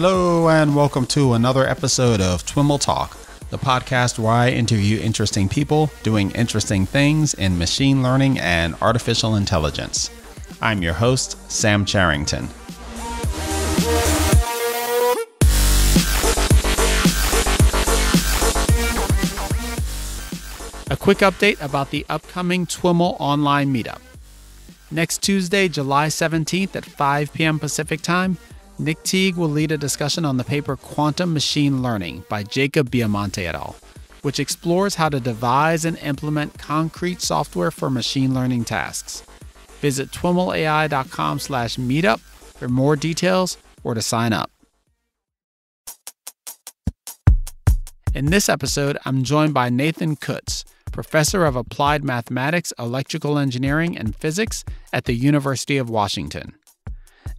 Hello and welcome to another episode of TwiML Talk, the podcast where I interview interesting people doing interesting things in machine learning and artificial intelligence. I'm your host, Sam Charrington. A quick update about the upcoming TWIML online meetup. Next Tuesday, July 17th at 5 p.m. Pacific time, Nick Teague will lead a discussion on the paper Quantum Machine Learning by Jacob Biamonte et al., which explores how to devise and implement concrete software for machine learning tasks. Visit twimlai.com/meetup for more details or to sign up. In this episode, I'm joined by Nathan Kutz, professor of applied mathematics, electrical engineering, and physics at the University of Washington.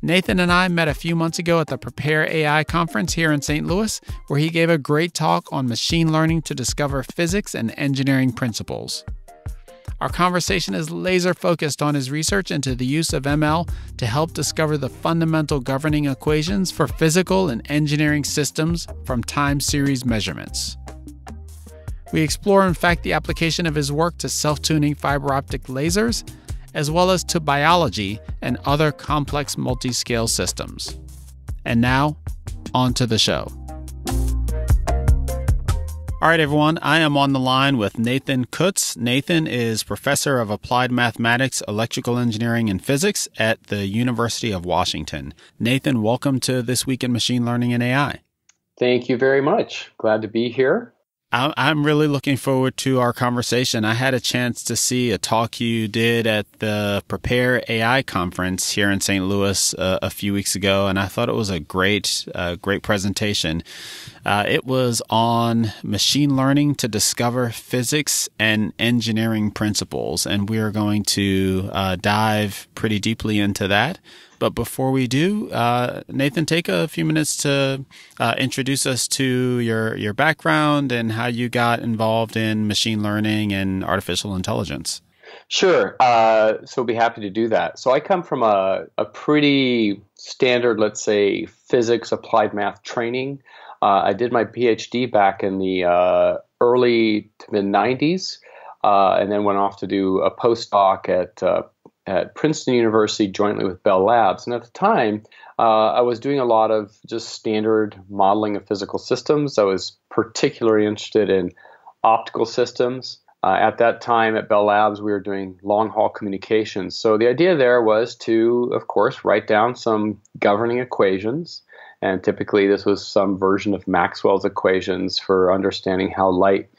Nathan and I met a few months ago at the Prepare AI conference here in St. Louis, where he gave a great talk on machine learning to discover physics and engineering principles. Our conversation is laser focused on his research into the use of ML to help discover the fundamental governing equations for physical and engineering systems from time series measurements. We explore, in fact, the application of his work to self-tuning fiber optic lasers, as well as to biology and other complex multi-scale systems. And now, on to the show. All right, everyone, I am on the line with Nathan Kutz. Nathan is professor of applied mathematics, electrical engineering, and physics at the University of Washington. Nathan, welcome to This Week in Machine Learning and AI. Thank you very much. Glad to be here. I'm really looking forward to our conversation. I had a chance to see a talk you did at the Prepare AI conference here in St. Louis a few weeks ago, and I thought it was a great presentation. It was on machine learning to discover physics and engineering principles, and we are going to dive pretty deeply into that. But before we do, Nathan, take a few minutes to introduce us to your background and how you got involved in machine learning and artificial intelligence. Sure. So I'd be happy to do that. So I come from a pretty standard, let's say, physics applied math training. I did my PhD back in the early to mid-90s and then went off to do a postdoc at Princeton University jointly with Bell Labs. And at the time, I was doing a lot of just standard modeling of physical systems. I was particularly interested in optical systems. At that time at Bell Labs, we were doing long-haul communications. So the idea there was to, of course, write down some governing equations. And typically this was some version of Maxwell's equations for understanding how light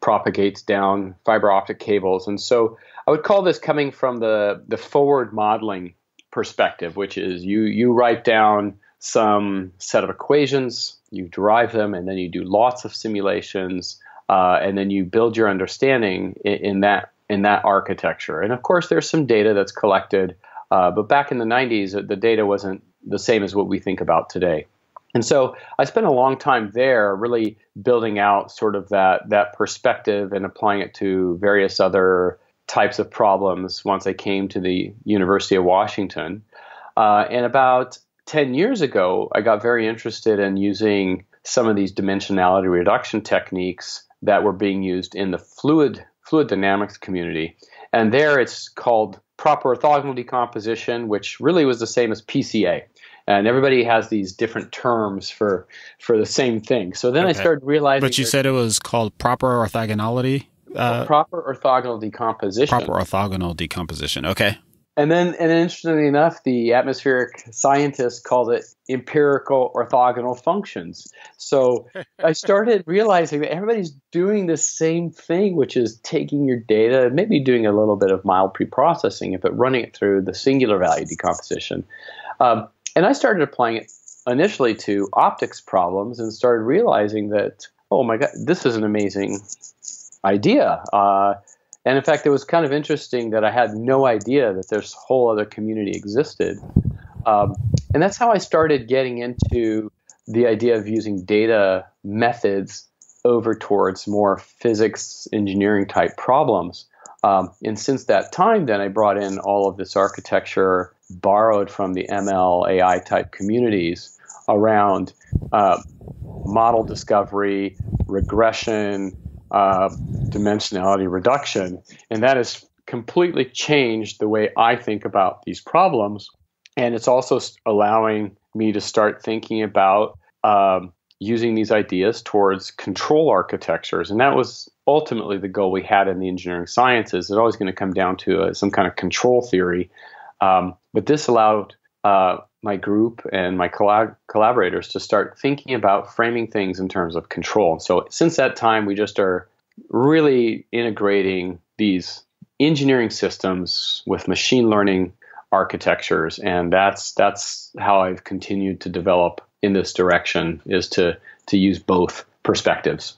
propagates down fiber optic cables. And so I would call this coming from the forward modeling perspective, which is you write down some set of equations, you derive them, and then you do lots of simulations, and then you build your understanding in that architecture. And of course, there's some data that's collected, but back in the 90s, the data wasn't the same as what we think about today. And so I spent a long time there really building out sort of that perspective and applying it to various other types of problems once I came to the University of Washington. And about 10 years ago, I got very interested in using some of these dimensionality reduction techniques that were being used in the fluid dynamics community. And there it's called proper orthogonal decomposition, which really was the same as PCA. And everybody has these different terms for the same thing. So then, okay, I started realizing... But you said it was called proper orthogonality? Proper orthogonal decomposition. Proper orthogonal decomposition. Okay. And interestingly enough, the atmospheric scientists called it empirical orthogonal functions. So I started realizing that everybody's doing the same thing, which is taking your data, maybe doing a little bit of mild preprocessing, but running it through the singular value decomposition. And I started applying it initially to optics problems and started realizing that, oh my God, this is an amazing idea. And in fact, it was kind of interesting that I had no idea that this whole other community existed. And that's how I started getting into the idea of using data methods over towards more physics engineering type problems. And since that time, then I brought in all of this architecture borrowed from the ML AI type communities around model discovery, regression, dimensionality reduction. And that has completely changed the way I think about these problems. And it's also allowing me to start thinking about using these ideas towards control architectures. And that was ultimately the goal we had in the engineering sciences. It's always going to come down to some kind of control theory. But this allowed my group and my collaborators to start thinking about framing things in terms of control. And so since that time, we just are really integrating these engineering systems with machine learning architectures. And that's how I've continued to develop in this direction, is to use both perspectives.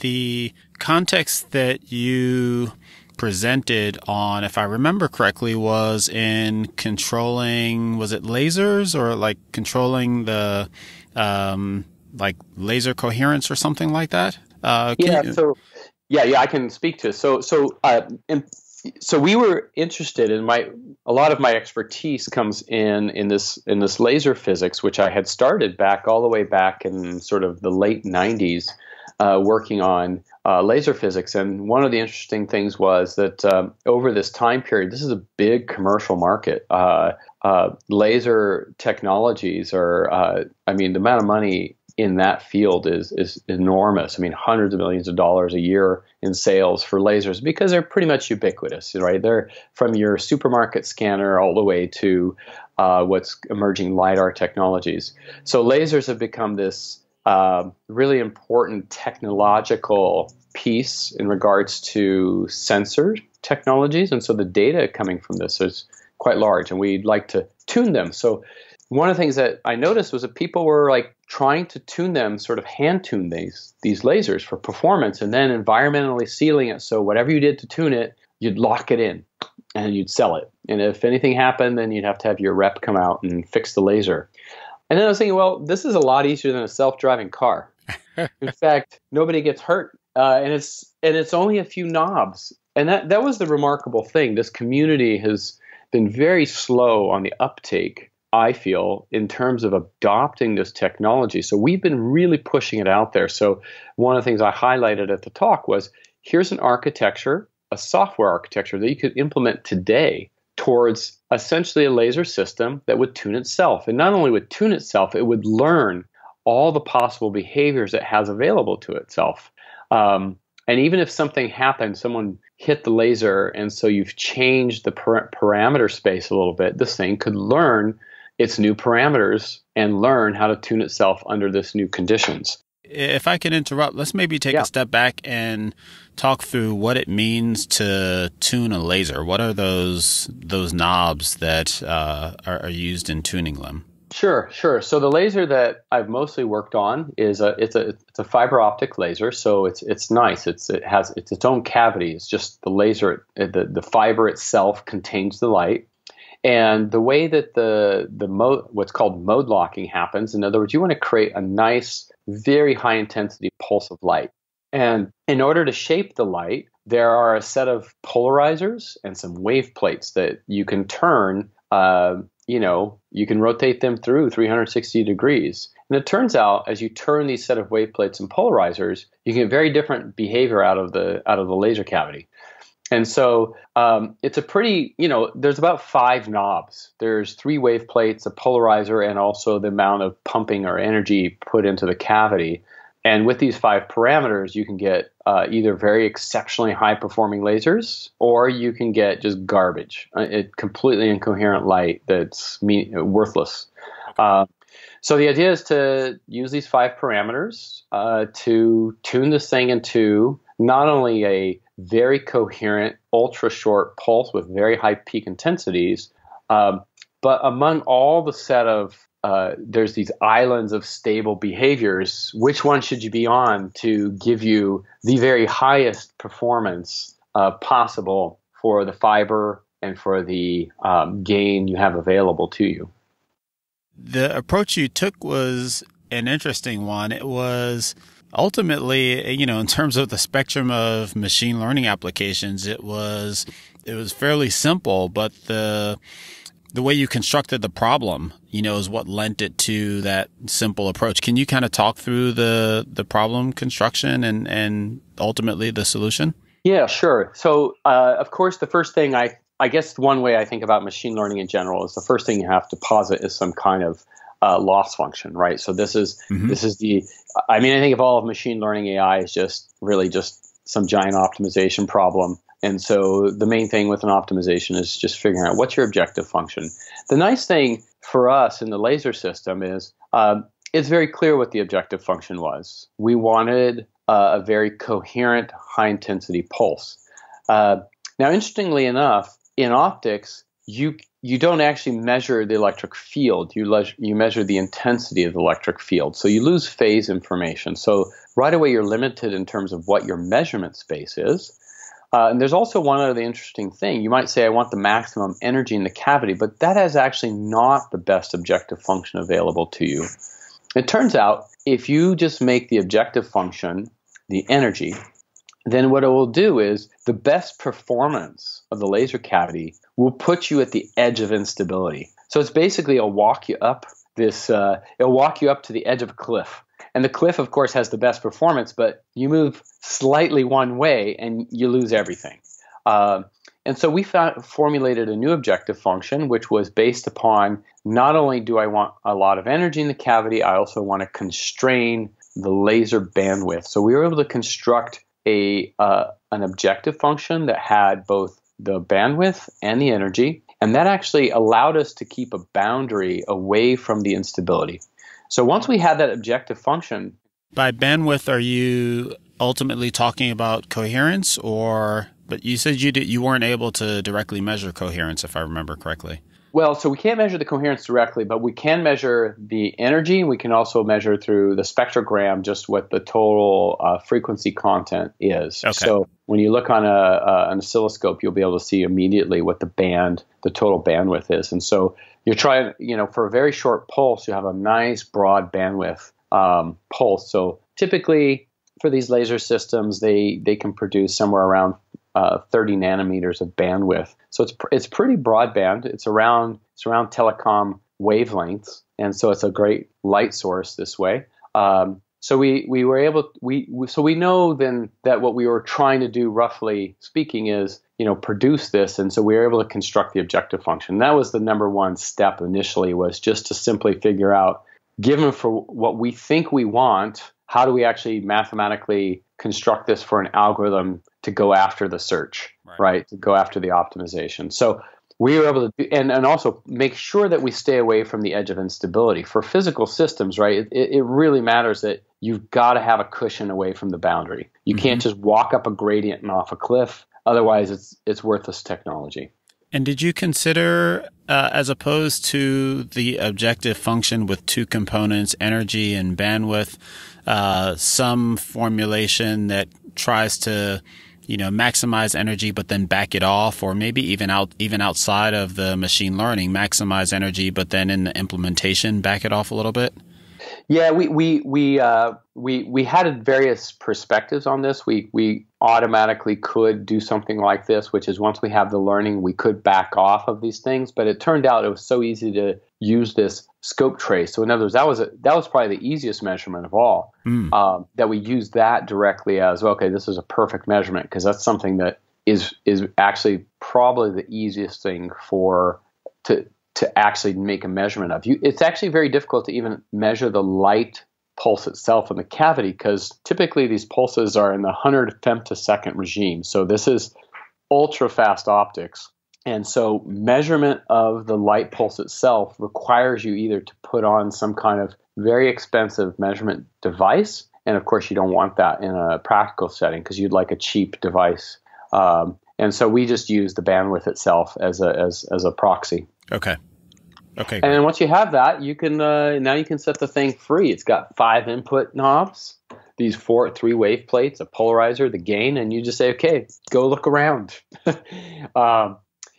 The context that you presented on, if I remember correctly, was in controlling, was it lasers, or like controlling the like laser coherence or something like that? Yeah, I can speak to it. So we were interested in a lot of my expertise comes in this laser physics, which I had started all the way back in sort of the late 90s, working on laser physics. And one of the interesting things was that over this time period, this is a big commercial market. Laser technologies are, the amount of money in that field is enormous. I mean, hundreds of millions of dollars a year in sales for lasers, because they're pretty much ubiquitous, right? They're from your supermarket scanner all the way to what's emerging LiDAR technologies. So lasers have become this really important technological piece in regards to sensor technologies. And so the data coming from this is quite large, and we'd like to tune them. So one of the things that I noticed was that people were like trying to tune them, sort of hand tune these lasers for performance, and then environmentally sealing it. So whatever you did to tune it, you'd lock it in and you'd sell it. And if anything happened, then you'd have to have your rep come out and fix the laser. And then I was thinking, well, this is a lot easier than a self-driving car. In fact, nobody gets hurt, and it's only a few knobs. And that was the remarkable thing. This community has been very slow on the uptake, I feel, in terms of adopting this technology. So we've been really pushing it out there. So one of the things I highlighted at the talk was, here's an architecture, a software architecture that you could implement today towards essentially a laser system that would tune itself. And not only would tune itself, it would learn all the possible behaviors it has available to itself. And even if something happened, someone hit the laser, and so you've changed the parameter space a little bit, this thing could learn its new parameters and learn how to tune itself under this new conditions. If I can interrupt, let's maybe take a step back and talk through what it means to tune a laser. What are those knobs that are used in tuning them? Sure. So the laser that I've mostly worked on is it's a fiber optic laser. So it's nice. It has its own cavity. It's just the laser. The fiber itself contains the light. And the way that what's called mode locking happens, in other words, you want to create a nice, very high intensity pulse of light. And in order to shape the light, there are a set of polarizers and some wave plates that you can turn, you can rotate them through 360 degrees. And it turns out, as you turn these set of wave plates and polarizers, you can get very different behavior out of the laser cavity. And so it's a pretty, there's about 5 knobs. There's 3 wave plates, a polarizer, and also the amount of pumping or energy put into the cavity. And with these 5 parameters, you can get either very exceptionally high-performing lasers, or you can get just garbage, completely incoherent light that's worthless. So the idea is to use these 5 parameters to tune this thing into not only a very coherent, ultra-short pulse with very high peak intensities, but among all the set of, there's these islands of stable behaviors, which one should you be on to give you the very highest performance possible for the fiber and for the gain you have available to you? The approach you took was an interesting one. It was... ultimately, in terms of the spectrum of machine learning applications, it was fairly simple, but the the way you constructed the problem, you know, is what lent it to that simple approach. Can you kind of talk through the problem construction and ultimately the solution? Yeah, sure. So, of course, the first thing I guess one way I think about machine learning in general is the first thing you have to posit is some kind of loss function, right? So I think of all of machine learning AI is just some giant optimization problem. And so the main thing with an optimization is just figuring out what's your objective function. The nice thing for us in the laser system is it's very clear what the objective function was. We wanted a very coherent high-intensity pulse. Now, interestingly enough, in optics, you don't actually measure the electric field. You measure the intensity of the electric field. So you lose phase information. So right away, you're limited in terms of what your measurement space is. And there's also one other interesting thing. You might say, I want the maximum energy in the cavity, but that is actually not the best objective function available to you. It turns out, if you just make the objective function the energy, then what it will do is the best performance of the laser cavity will put you at the edge of instability. So it's basically it'll walk you up to the edge of a cliff. And the cliff, of course, has the best performance, but you move slightly one way and you lose everything. And so we formulated a new objective function, which was based upon not only do I want a lot of energy in the cavity, I also want to constrain the laser bandwidth. So we were able to construct an objective function that had both the bandwidth and the energy, and that actually allowed us to keep a boundary away from the instability. So once we had that objective function. By bandwidth, are you ultimately talking about coherence or, but you said you weren't able to directly measure coherence, if I remember correctly. Well, so we can't measure the coherence directly, but we can measure the energy. We can also measure through the spectrogram just what the total frequency content is. Okay. So when you look on an oscilloscope, you'll be able to see immediately what the total bandwidth is. And so you're trying, for a very short pulse, you have a nice broad bandwidth pulse. So typically for these laser systems, they can produce somewhere around 30 nanometers of bandwidth, so it's pretty broadband. It's around telecom wavelengths, and so it's a great light source this way. So we know then that what we were trying to do, roughly speaking, is produce this, and so we were able to construct the objective function. That was the number one step initially, was just to simply figure out, given for what we think we want, how do we actually mathematically construct this for an algorithm to go after the search, right? To go after the optimization. So we were able to do, and also make sure that we stay away from the edge of instability. For physical systems, right, it really matters that you've got to have a cushion away from the boundary. You can't just walk up a gradient and off a cliff. Otherwise, it's worthless technology. And did you consider, as opposed to the objective function with two components, energy and bandwidth, some formulation that tries to, maximize energy but then back it off, or maybe even outside of the machine learning, maximize energy but then in the implementation back it off a little bit? Yeah, we had various perspectives on this. We automatically could do something like this, which is once we have the learning, we could back off of these things. But it turned out it was so easy to use this scope trace. So in other words, that was probably the easiest measurement of all, that we used that directly as, okay, this is a perfect measurement, because that's something that is actually probably the easiest thing to actually make a measurement of. It's actually very difficult to even measure the light pulse itself in the cavity, because typically these pulses are in the 100 femtosecond regime. So this is ultra fast optics. And so measurement of the light pulse itself requires you either to put on some kind of very expensive measurement device. And of course, you don't want that in a practical setting, because you'd like a cheap device. And so we just use the bandwidth itself as a proxy. Okay. Okay. And then once you have that, you can now you can set the thing free. It's got 5 input knobs, these 3 wave plates, a polarizer, the gain, and you just say, okay, go look around.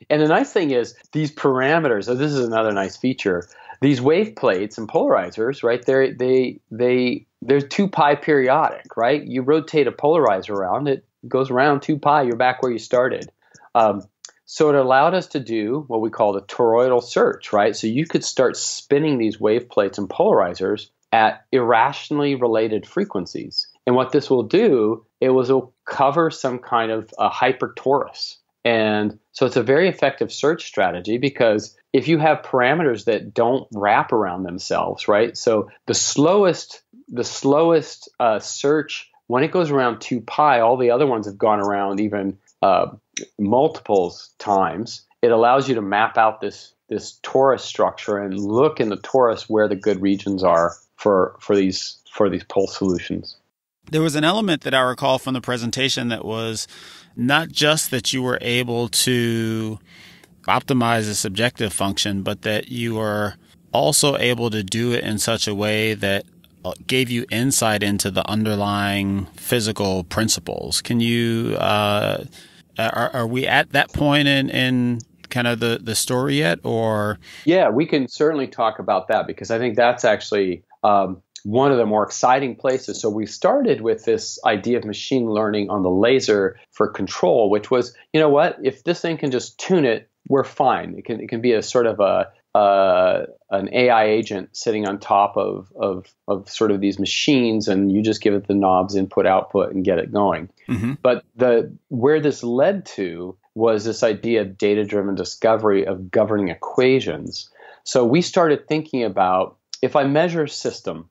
And the nice thing is these parameters. So this is another nice feature. These wave plates and polarizers, right? They're 2 pi periodic, right? You rotate a polarizer around, it goes around 2 pi. You're back where you started. So it allowed us to do what we call the toroidal search, right? So you could start spinning these wave plates and polarizers at irrationally related frequencies. And what this will do, it will cover some kind of a hypertorus. And so it's a very effective search strategy because if you have parameters that don't wrap around themselves, right? So the slowest search, when it goes around 2 pi, all the other ones have gone around even multiples times. It allows you to map out this torus structure and look in the torus where the good regions are for these pole solutions. There was an element that I recall from the presentation that was not just that you were able to optimize a subjective function, but that you were also able to do it in such a way that gave you insight into the underlying physical principles. Can you, are we at that point in kind of the story yet, or? Yeah, we can certainly talk about that because I think that's actually one of the more exciting places. So we started with this idea of machine learning on the laser for control, which was, you know what, if this thing can just tune it, we're fine. It can be a sort of an AI agent sitting on top of sort of these machines, and you just give it the knobs, input, output, and get it going. Mm-hmm. But where this led to was this idea of data-driven discovery of governing equations. So we started thinking about, if I measure a system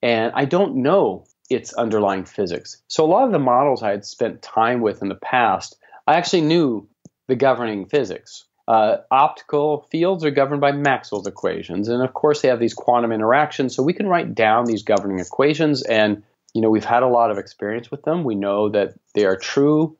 and I don't know its underlying physics, so a lot of the models I had spent time with in the past, I actually knew the governing physics. Optical fields are governed by Maxwell's equations, and of course they have these quantum interactions, so we can write down these governing equations, and you know, we've had a lot of experience with them. We know that they are true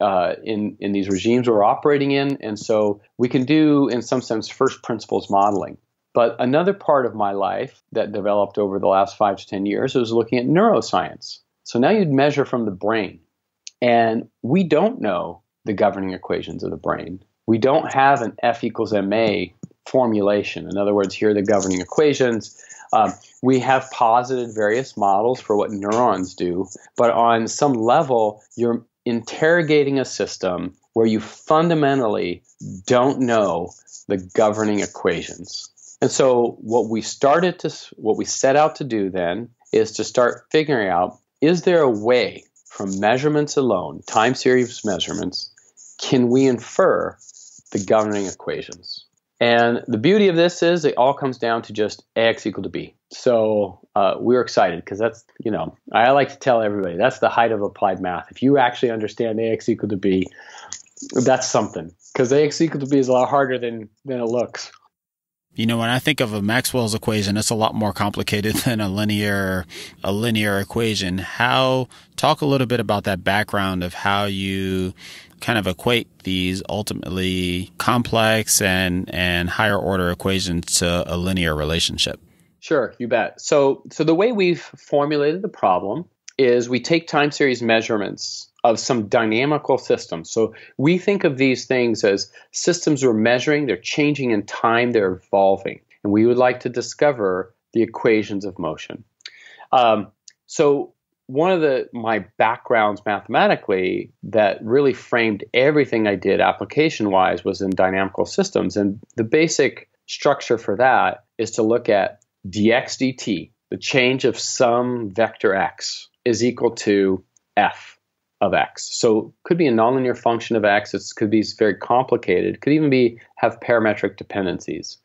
in these regimes we're operating in, and so we can do, in some sense, first principles modeling. But another part of my life that developed over the last 5 to 10 years was looking at neuroscience. So now you'd measure from the brain, and we don't know the governing equations of the brain. We don't have an F equals MA formulation. In other words, here are the governing equations. We have posited various models for what neurons do, but on some level, you're interrogating a system where you fundamentally don't know the governing equations. And so what we set out to do then is to start figuring out, is there a way from measurements alone, time series measurements, can we infer the governing equations? And the beauty of this is it all comes down to just AX equal to B. So we're excited because that's, you know, I like to tell everybody that's the height of applied math. If you actually understand AX equal to B, that's something, because AX equal to B is a lot harder than it looks. You know, when I think of a Maxwell's equation, it's a lot more complicated than a linear equation. Talk a little bit about that background of how you kind of equate these ultimately complex and higher order equations to a linear relationship. Sure, you bet. So the way we've formulated the problem is we take time series measurements of some dynamical system. So we think of these things as systems we're measuring, they're changing in time, they're evolving, and we would like to discover the equations of motion. So one of my backgrounds mathematically that really framed everything I did application-wise was in dynamical systems, and the basic structure for that is to look at dx dt, the change of some vector x is equal to f of x. So it could be a nonlinear function of x, it could be very complicated, it could even have parametric dependencies.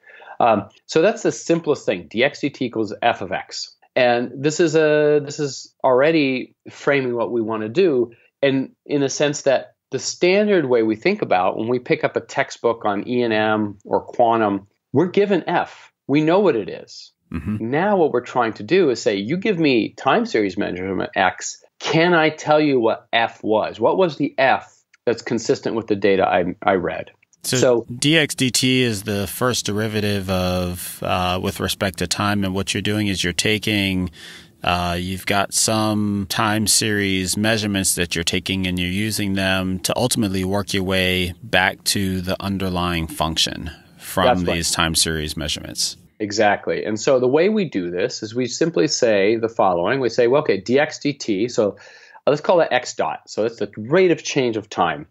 So that's the simplest thing, dx dt equals f of x. And this is already framing what we want to do, and in the sense that the standard way we think about when we pick up a textbook on E&M or quantum, we're given F. We know what it is. Mm-hmm. Now what we're trying to do is say, you give me time series measurement X, can I tell you what F was? What was the F that's consistent with the data I read? So dx dt is the first derivative of with respect to time, and what you're doing is you're taking you've got some time series measurements that you're taking, and you're using them to ultimately work your way back to the underlying function from these time series measurements. Exactly. And so the way we do this is we simply say the following. We say, well, okay, dx dt, so let's call that x dot. So that's the rate of change of time.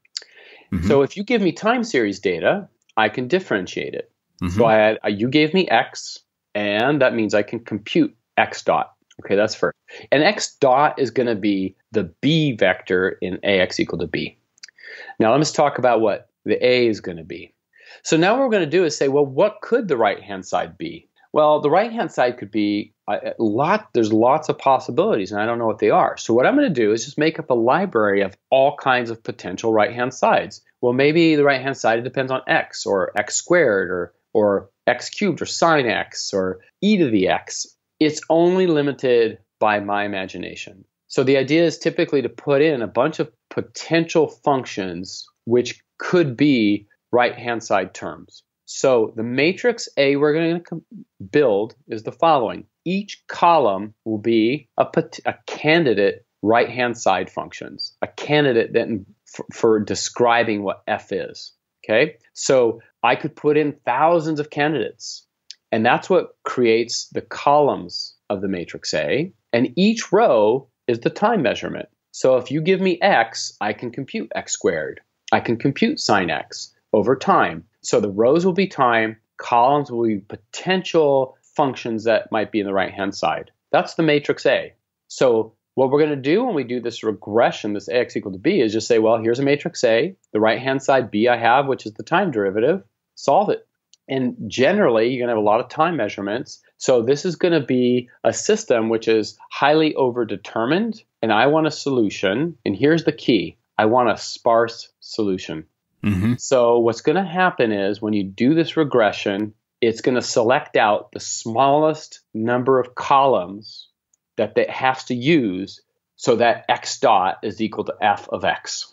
Mm-hmm. So if you give me time series data, I can differentiate it. Mm-hmm. So you gave me X, and that means I can compute X dot. Okay, that's first. And X dot is going to be the B vector in AX equal to B. Now let's talk about what the A is going to be. So now what we're going to do is say, well, what could the right-hand side be? Well, the right-hand side could be there's lots of possibilities, and I don't know what they are. So what I'm going to do is just make up a library of all kinds of potential right-hand sides. Well, maybe the right-hand side depends on X, or X squared, or X cubed, or sine X, or e to the X. It's only limited by my imagination. So the idea is typically to put in a bunch of potential functions which could be right-hand side terms. So the matrix A we're going to build is the following. Each column will be a candidate right-hand side functions, a candidate that for describing what F is. Okay? So I could put in thousands of candidates, and that's what creates the columns of the matrix A, and each row is the time measurement. So if you give me X, I can compute X squared. I can compute sine X over time. So the rows will be time, columns will be potential functions that might be in the right-hand side. That's the matrix A. So what we're going to do when we do this regression, this AX equal to B, is just say, well, here's a matrix A, the right-hand side B I have, which is the time derivative, solve it. And generally, you're going to have a lot of time measurements. So this is going to be a system which is highly overdetermined, and I want a solution. And here's the key. I want a sparse solution. Mm-hmm. So what's going to happen is when you do this regression, it's going to select out the smallest number of columns that it has to use so that X dot is equal to F of X.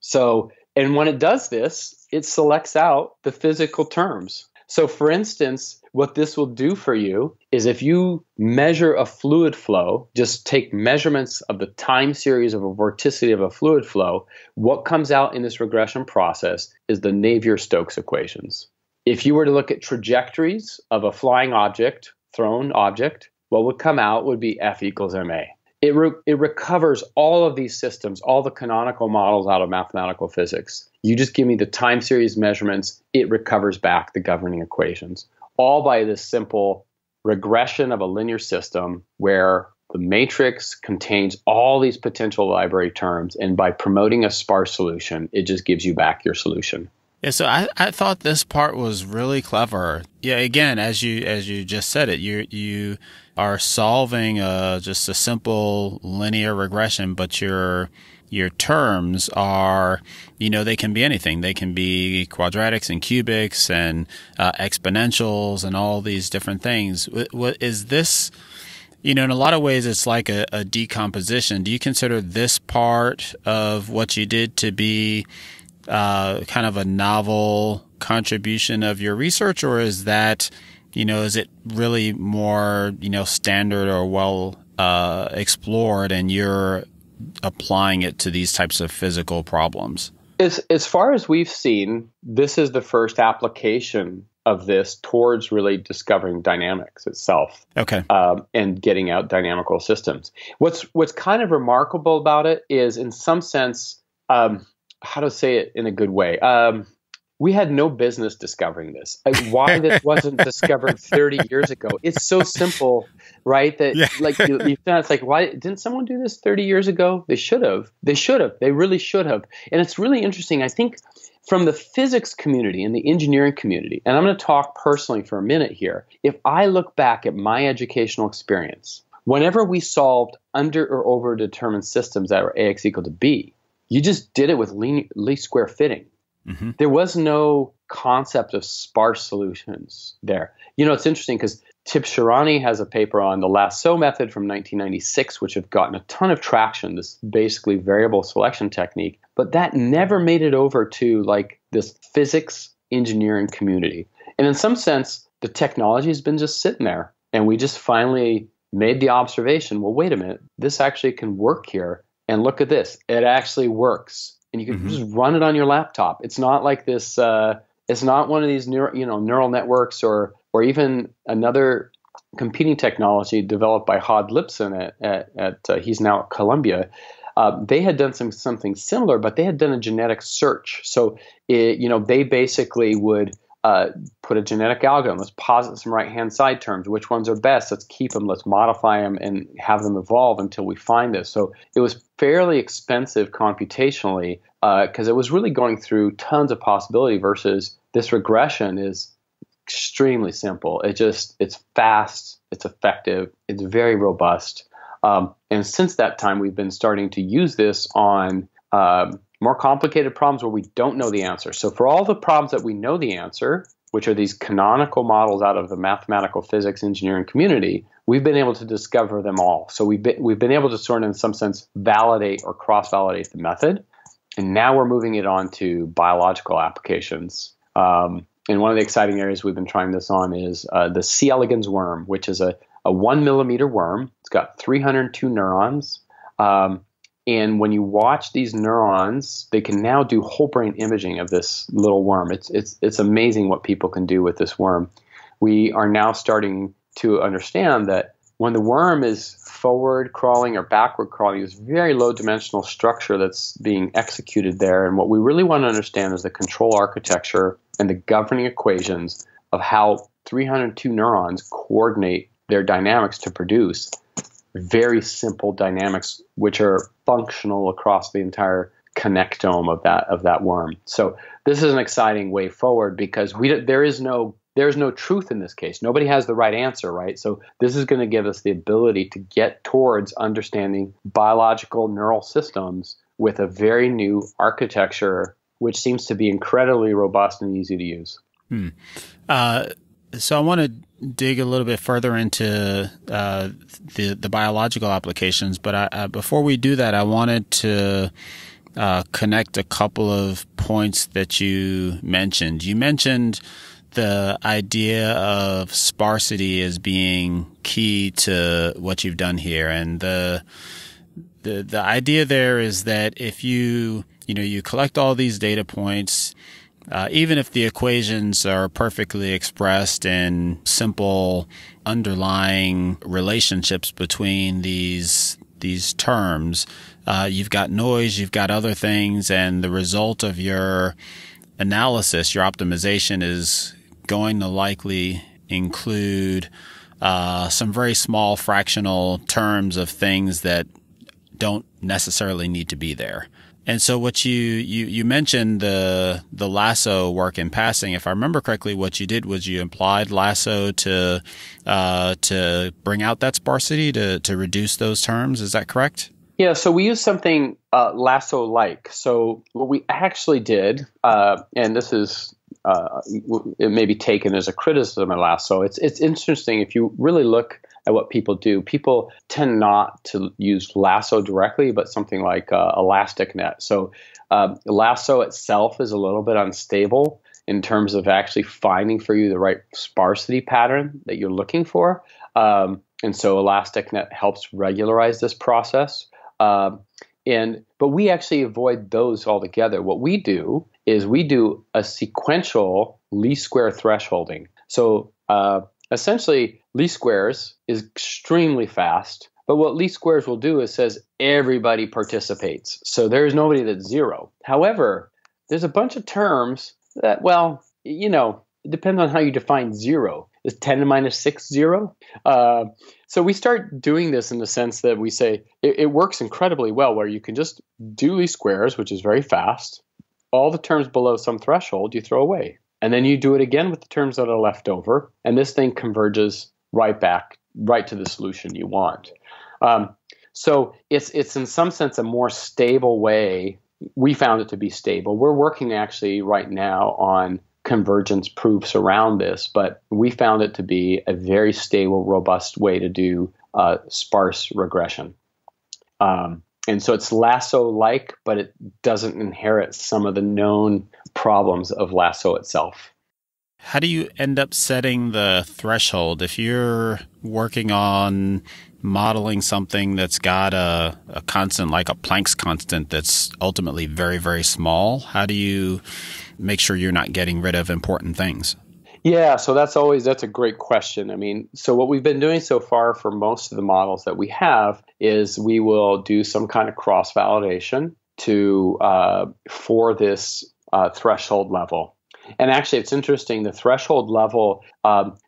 So, and when it does this, it selects out the physical terms. So for instance, what this will do for you is if you measure a fluid flow, just take measurements of the time series of a vorticity of a fluid flow, what comes out in this regression process is the Navier-Stokes equations. If you were to look at trajectories of a flying object, thrown object, what would come out would be F equals MA. It recovers all of these systems, all the canonical models out of mathematical physics. You just give me the time series measurements, it recovers back the governing equations, all by this simple regression of a linear system where the matrix contains all these potential library terms, and by promoting a sparse solution, it just gives you back your solution. Yeah, so I thought this part was really clever. Yeah, again, as you just said it, you are solving just a simple linear regression, but your terms are, they can be anything. They can be quadratics and cubics and exponentials and all these different things. What is this? In a lot of ways, it's like a decomposition. Do you consider this part of what you did to be kind of a novel contribution of your research, or is that, is it really more, standard or well explored, and you're applying it to these types of physical problems? As far as we've seen, this is the first application of this towards really discovering dynamics itself. Okay. And getting out dynamical systems. What's kind of remarkable about it is, in some sense, how to say it in a good way. We had no business discovering this. Why this wasn't discovered 30 years ago? It's so simple, right? That yeah. Like you found it's like, why didn't someone do this 30 years ago? They should have. They should have. They really should have. And it's really interesting. I think from the physics community and the engineering community, and I'm going to talk personally for a minute here. If I look back at my educational experience, whenever we solved under or over determined systems that were AX equal to B, you just did it with least square fitting. Mm-hmm. There was no concept of sparse solutions there. It's interesting because Tibshirani has a paper on the Lasso method from 1996, which have gotten a ton of traction, this basically variable selection technique. But that never made it over to like this physics engineering community. And in some sense, the technology has been just sitting there. And we just finally made the observation, well, wait a minute, this actually can work here. And look at this, it actually works. And you can mm-hmm. just run it on your laptop. It's not like this, it's not one of these neural networks or even another competing technology developed by Hod Lipson he's now at Columbia. They had done something similar, but they had done a genetic search. So, they basically would put a genetic algorithm. Let's posit some right-hand side terms. Which ones are best? Let's keep them. Let's modify them and have them evolve until we find this. So it was fairly expensive computationally because it was really going through tons of possibility versus this regression is extremely simple. It's fast, it's effective, it's very robust. And since that time, we've been starting to use this on more complicated problems where we don't know the answer. So for all the problems that we know the answer, which are these canonical models out of the mathematical physics engineering community, we've been able to discover them all. So we've been able to sort of, in some sense, validate or cross-validate the method. And now we're moving it on to biological applications. And one of the exciting areas we've been trying this on is the C. elegans worm, which is a 1 millimeter worm. It's got 302 neurons. And when you watch these neurons, they can now do whole brain imaging of this little worm. It's amazing what people can do with this worm. We are now starting to understand that when the worm is forward crawling or backward crawling, there's very low dimensional structure that's being executed there. And what we really want to understand is the control architecture and the governing equations of how 302 neurons coordinate their dynamics to produce very simple dynamics, which are functional across the entire connectome of that worm. So this is an exciting way forward because there is no truth in this case. Nobody has the right answer, right? So this is going to give us the ability to get towards understanding biological neural systems with a very new architecture, which seems to be incredibly robust and easy to use. So I want to dig a little bit further into the biological applications, but before we do that, I wanted to connect a couple of points that you mentioned. You mentioned the idea of sparsity as being key to what you've done here, and the idea there is that if you collect all these data points. Even if the equations are perfectly expressed in simple underlying relationships between these terms, you've got noise, you've got other things, and the result of your analysis, your optimization, is going to likely include some very small fractional terms of things that don't necessarily need to be there. And so what you mentioned the Lasso work in passing. If I remember correctly, what you did was you applied Lasso to bring out that sparsity, to reduce those terms. Is that correct? Yeah. So we used something Lasso-like. So what we actually did, and this is it may be taken as a criticism of Lasso. It's interesting if you really look at what people do. People tend not to use Lasso directly, but something like elastic net. So Lasso itself is a little bit unstable in terms of actually finding for you the right sparsity pattern that you're looking for. And so elastic net helps regularize this process. But we actually avoid those altogether. What we do is we do a sequential least square thresholding. So essentially, least squares is extremely fast, but what least squares will do is says everybody participates. So there's nobody that's zero. However, there's a bunch of terms that, well, it depends on how you define zero. Is 10 to minus 6 zero? So we start doing this in the sense that we say it works incredibly well where you can just do least squares, which is very fast. All the terms below some threshold you throw away. And then you do it again with the terms that are left over. And this thing converges right to the solution you want. So it's in some sense a more stable way. We found it to be stable. We're working actually right now on convergence proofs around this, but we found it to be a very stable, robust way to do sparse regression. And so it's Lasso-like, but it doesn't inherit some of the known problems of Lasso itself. How do you end up setting the threshold? If you're working on modeling something that's got a constant, like a Planck's constant, that's ultimately very, very small, how do you make sure you're not getting rid of important things? Yeah, so that's a great question. I mean, so what we've been doing so far for most of the models that we have is we will do some kind of cross-validation to for this threshold level. And actually, it's interesting, the threshold level,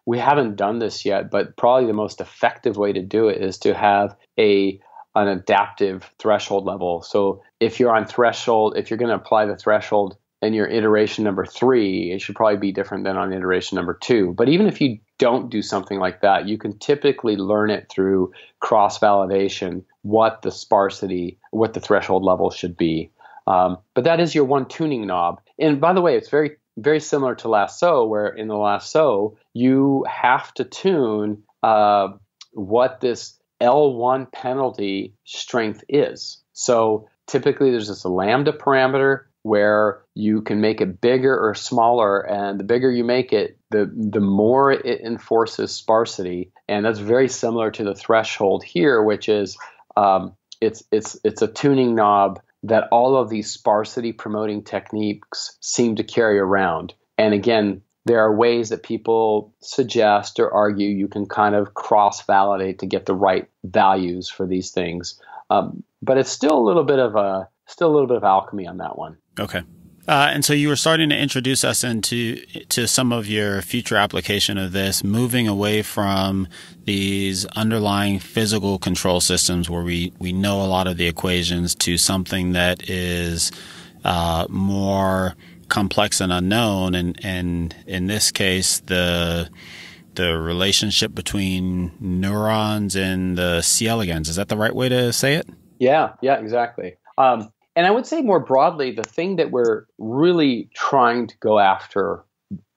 we haven't done this yet, but probably the most effective way to do it is to have an adaptive threshold level. So if you're on threshold, if you're going to apply the threshold in your iteration number 3, it should probably be different than on iteration number 2. But even if you don't do something like that, you can typically learn it through cross-validation, what the threshold level should be. But that is your one tuning knob. And by the way, it's very, very similar to Lasso, where in the Lasso, you have to tune what this L1 penalty strength is. So typically there's this lambda parameter where you can make it bigger or smaller, and the bigger you make it, the more it enforces sparsity. And that's very similar to the threshold here, which is it's a tuning knob that all of these sparsity promoting techniques seem to carry around. And again, there are ways that people suggest or argue you can kind of cross-validate to get the right values for these things. But it's still a little bit of alchemy on that one. Okay. And so you were starting to introduce us into some of your future application of this, moving away from these underlying physical control systems where we know a lot of the equations to something that is more complex and unknown. And in this case, the relationship between neurons and the C. elegans. Is that the right way to say it? Yeah, exactly. And I would say more broadly, the thing that we're really trying to go after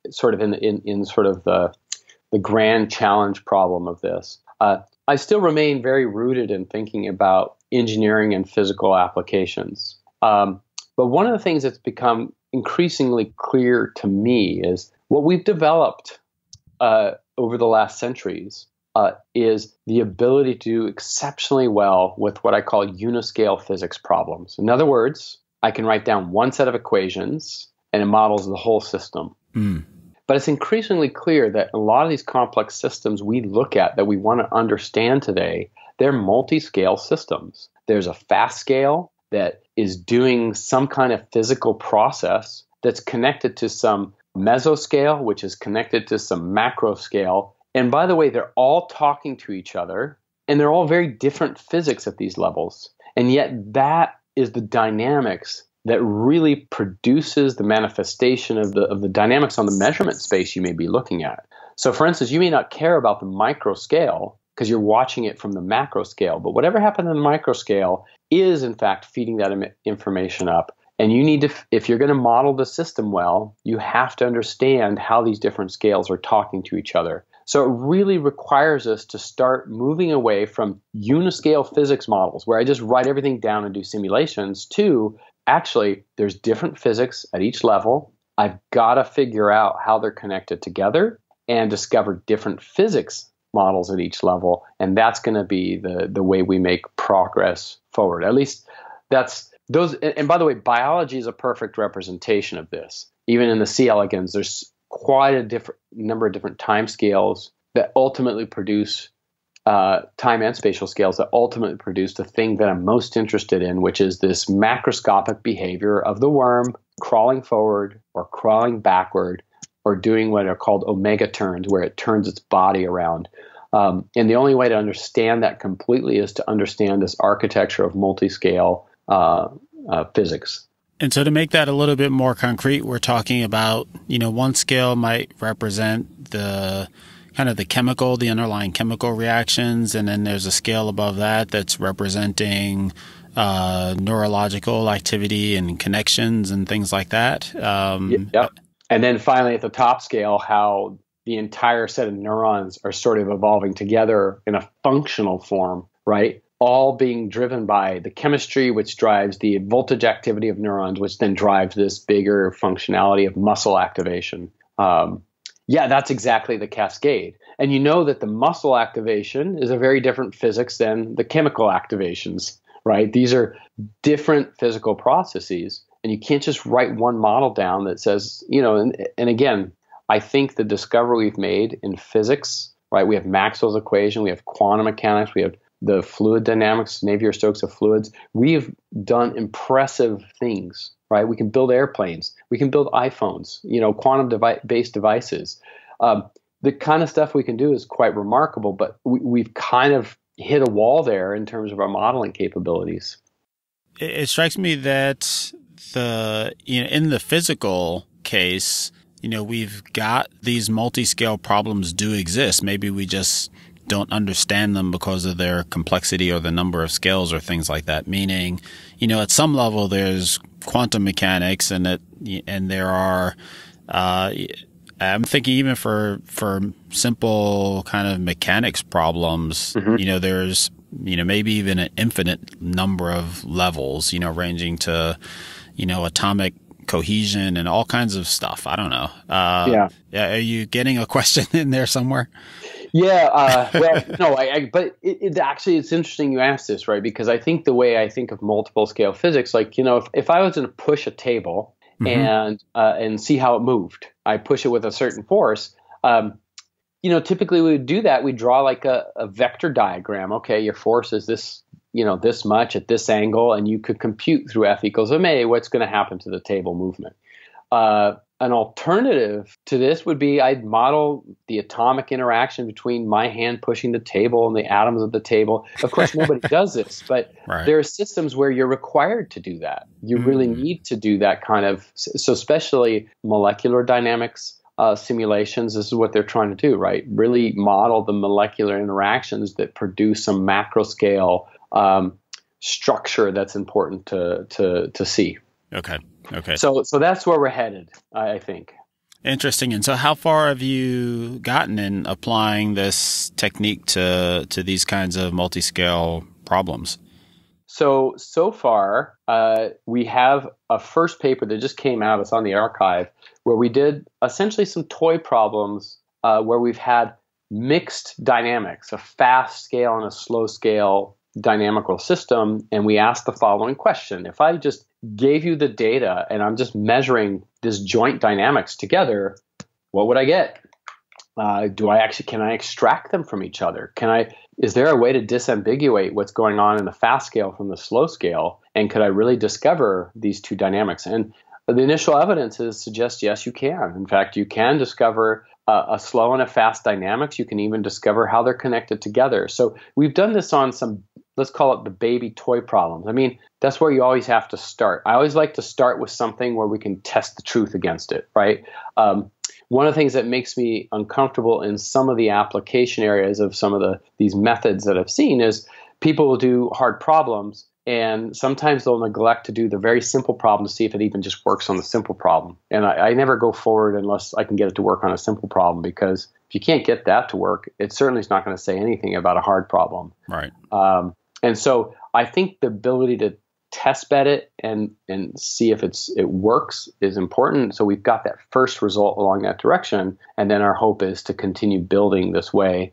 sort of in sort of the grand challenge problem of this, I still remain very rooted in thinking about engineering and physical applications. But one of the things that's become increasingly clear to me is what we've developed over the last centuries is the ability to do exceptionally well with what I call uniscale physics problems. In other words, I can write down one set of equations and it models the whole system. Mm. But it's increasingly clear that a lot of these complex systems we look at that we want to understand today, they're multi-scale systems. There's a fast scale that is doing some kind of physical process that's connected to some mesoscale, which is connected to some macro scale. And by the way, they're all talking to each other, and they're all very different physics at these levels. And yet that is the dynamics that really produces the manifestation of the dynamics on the measurement space you may be looking at. So for instance, you may not care about the micro scale because you're watching it from the macro scale, but whatever happened in the micro scale is in fact feeding that information up. And you need to, if you're going to model the system well, you have to understand how these different scales are talking to each other. So it really requires us to start moving away from uniscale physics models, where I just write everything down and do simulations, to actually there's different physics at each level. I've got to figure out how they're connected together and discover different physics models at each level. And that's going to be the way we make progress forward. At least that's those. And by the way, biology is a perfect representation of this. Even in the C. elegans, there's quite a different number of different time scales that ultimately produce time and spatial scales that ultimately produce the thing that I'm most interested in, which is this macroscopic behavior of the worm crawling forward or crawling backward or doing what are called omega turns, where it turns its body around. And the only way to understand that completely is to understand this architecture of multi-scale physics. And so to make that a little bit more concrete, we're talking about, you know, one scale might represent the kind of the underlying chemical reactions. And then there's a scale above that that's representing neurological activity and connections and things like that. Yep. And then finally at the top scale, how the entire set of neurons are sort of evolving together in a functional form, right? All being driven by the chemistry, which drives the voltage activity of neurons, which then drives this bigger functionality of muscle activation. Yeah, that's exactly the cascade. And you know that the muscle activation is a very different physics than the chemical activations, right? These are different physical processes, and you can't just write one model down that says, you know, and again, I think the discovery we've made in physics, right? We have Maxwell's equation, we have quantum mechanics, we have the fluid dynamics, Navier-Stokes of fluids. We've done impressive things, right? We can build airplanes, we can build iPhones, you know, quantum-based devices. The kind of stuff we can do is quite remarkable, but we've kind of hit a wall there in terms of our modeling capabilities. It strikes me that in the physical case, you know, we've got these multi-scale problems do exist. Maybe we just don't understand them because of their complexity or the number of scales or things like that. Meaning, you know, at some level there's quantum mechanics and there are, I'm thinking even for simple kind of mechanics problems, you know, there's, you know, maybe even an infinite number of levels, you know, ranging to, you know, atomic cohesion and all kinds of stuff. I don't know. Yeah. Are you getting a question in there somewhere? Yeah. Well, no, but it actually, it's interesting you asked this, right? Because I think the way I think of multiple scale physics, like, you know, if I was going to push a table and see how it moved, I push it with a certain force, you know, typically we would do that. We draw like a vector diagram. Okay, your force is this, you know, this much at this angle, and you could compute through F=ma what's going to happen to the table movement. An alternative to this would be I'd model the atomic interaction between my hand pushing the table and the atoms of the table. Of course, nobody does this, but there are systems where you're required to do that. You really need to do that kind of, so especially molecular dynamics, simulations, this is what they're trying to do, right? Really model the molecular interactions that produce some macro scale structure that's important to see. Okay. So that's where we're headed, I think. Interesting. And so how far have you gotten in applying this technique to these kinds of multi-scale problems? So far, we have a first paper that just came out. It's on the archive, where we did essentially some toy problems where we've had mixed dynamics, a fast scale and a slow scale dynamical system. And we asked the following question. If I just gave you the data and I'm just measuring this joint dynamics together, what would I get? Can I extract them from each other? Is there a way to disambiguate what's going on in the fast scale from the slow scale? And could I really discover these two dynamics? And the initial evidence suggests, yes, you can. In fact, you can discover a slow and a fast dynamics. You can even discover how they're connected together. So we've done this on some, let's call it the baby toy problems. I mean, that's where you always have to start. I always like to start with something where we can test the truth against it, right? One of the things that makes me uncomfortable in some of the application areas of some of these methods that I've seen is people will do hard problems, and sometimes they'll neglect to do the very simple problem to see if it even just works on the simple problem. And I never go forward unless I can get it to work on a simple problem, because if you can't get that to work, it certainly is not going to say anything about a hard problem. Right. And so I think the ability to test bed it and see if it works is important. So we've got that first result along that direction, and then our hope is to continue building this way.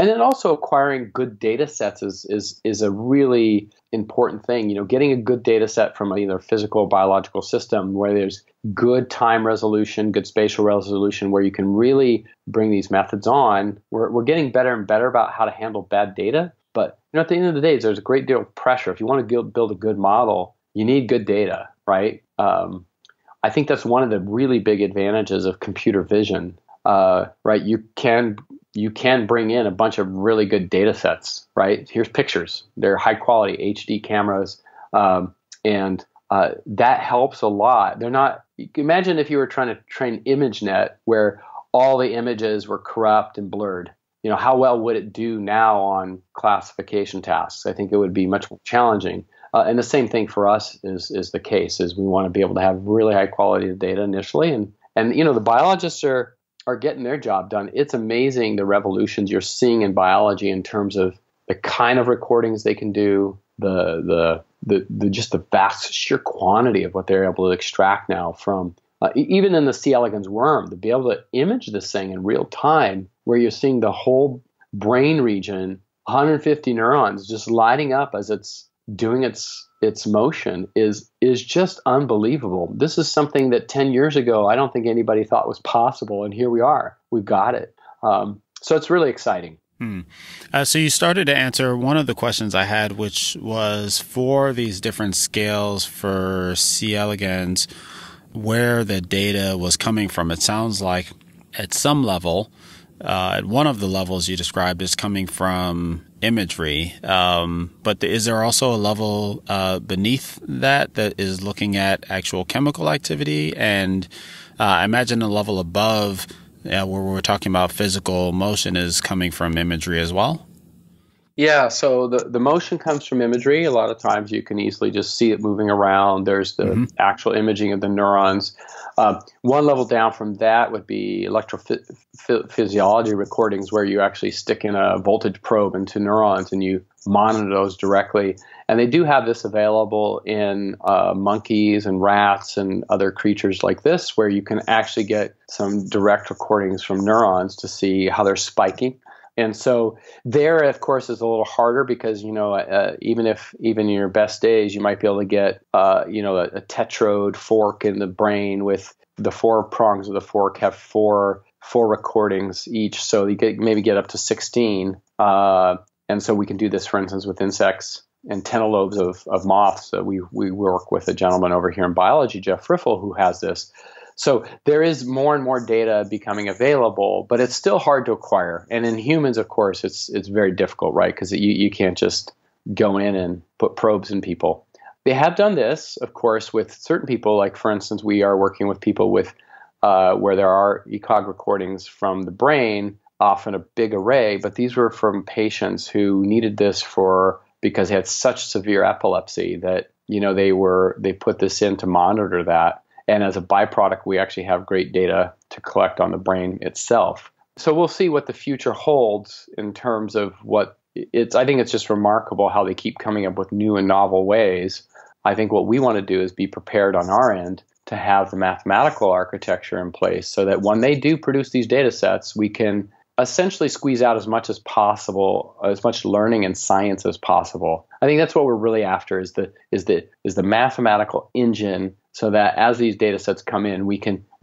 And then also acquiring good data sets is a really important thing. You know, getting a good data set from either a physical or biological system where there's good time resolution, good spatial resolution, where you can really bring these methods on. We're getting better and better about how to handle bad data. But you know, at the end of the day, there's a great deal of pressure. If you want to build a good model, you need good data, right? I think that's one of the really big advantages of computer vision, right? You can bring in a bunch of really good data sets, right? Here's pictures. They're high quality HD cameras, and that helps a lot. They're not. Imagine if you were trying to train ImageNet, where all the images were corrupt and blurred. You know, how well would it do now on classification tasks? I think it would be much more challenging. And the same thing for us is the case, is we want to be able to have really high quality of data initially. And you know, the biologists are getting their job done. It's amazing the revolutions you're seeing in biology in terms of the kind of recordings they can do, the just the vast sheer quantity of what they're able to extract now from even in the C. elegans worm, to be able to image this thing in real time, where you're seeing the whole brain region, 150 neurons just lighting up as it's doing its motion is just unbelievable. This is something that 10 years ago I don't think anybody thought was possible, and here we are. We've got it. So it's really exciting. Hmm. So you started to answer one of the questions I had, which was for these different scales for C. elegans, where the data was coming from. It sounds like at some level, at one of the levels you described, is coming from imagery. But is there also a level beneath that that is looking at actual chemical activity? And I imagine a level above where we're talking about physical motion is coming from imagery as well? Yeah, so the motion comes from imagery. A lot of times you can easily just see it moving around. There's the actual imaging of the neurons. One level down from that would be electrophysiology recordings, where you actually stick in a voltage probe into neurons and you monitor those directly. And they do have this available in monkeys and rats and other creatures like this, where you can actually get some direct recordings from neurons to see how they're spiking. And so there, of course, is a little harder because, you know, even in your best days, you might be able to get, you know, a tetrode fork in the brain with the four prongs of the fork have four recordings each. So you could maybe get up to 16. And so we can do this, for instance, with insects and tentalobes of moths. We work with a gentleman over here in biology, Jeff Riffle, who has this. So there is more and more data becoming available, but it's still hard to acquire. And in humans, of course, it's very difficult, right? Because you can't just go in and put probes in people. They have done this, of course, with certain people. Like, for instance, we are working with people with where there are ECOG recordings from the brain, often a big array. But these were from patients who needed this because they had such severe epilepsy that, you know, they put this in to monitor that. And as a byproduct, we actually have great data to collect on the brain itself. So we'll see what the future holds in terms of what it's. I think it's just remarkable how they keep coming up with new and novel ways. I think what we want to do is be prepared on our end to have the mathematical architecture in place so that when they do produce these data sets, we can essentially squeeze out as much as possible, as much learning and science as possible. I think that's what we're really after, is the mathematical engine, so that as these data sets come in, we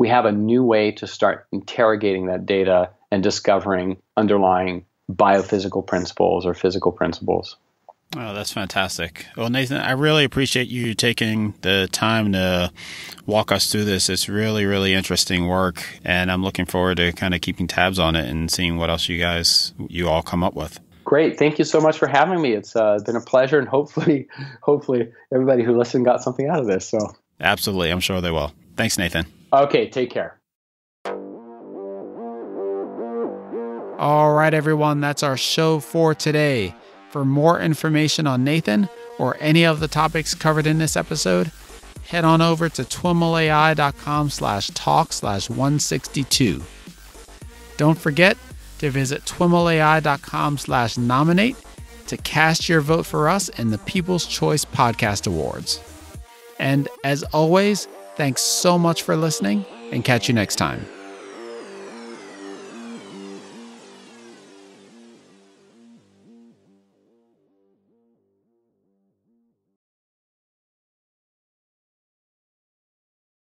have a new way to start interrogating that data and discovering underlying biophysical principles or physical principles. Oh, that's fantastic. Well, Nathan, I really appreciate you taking the time to walk us through this. It's really, really interesting work, and I'm looking forward to kind of keeping tabs on it and seeing what else you all come up with. Great. Thank you so much for having me. It's been a pleasure, and hopefully everybody who listened got something out of this. So. Absolutely. I'm sure they will. Thanks, Nathan. Okay. Take care. All right, everyone. That's our show for today. For more information on Nathan or any of the topics covered in this episode, head on over to twimlai.com/talk/162. Don't forget to visit twimlai.com/nominate to cast your vote for us in the People's Choice Podcast Awards. And as always, thanks so much for listening, and catch you next time.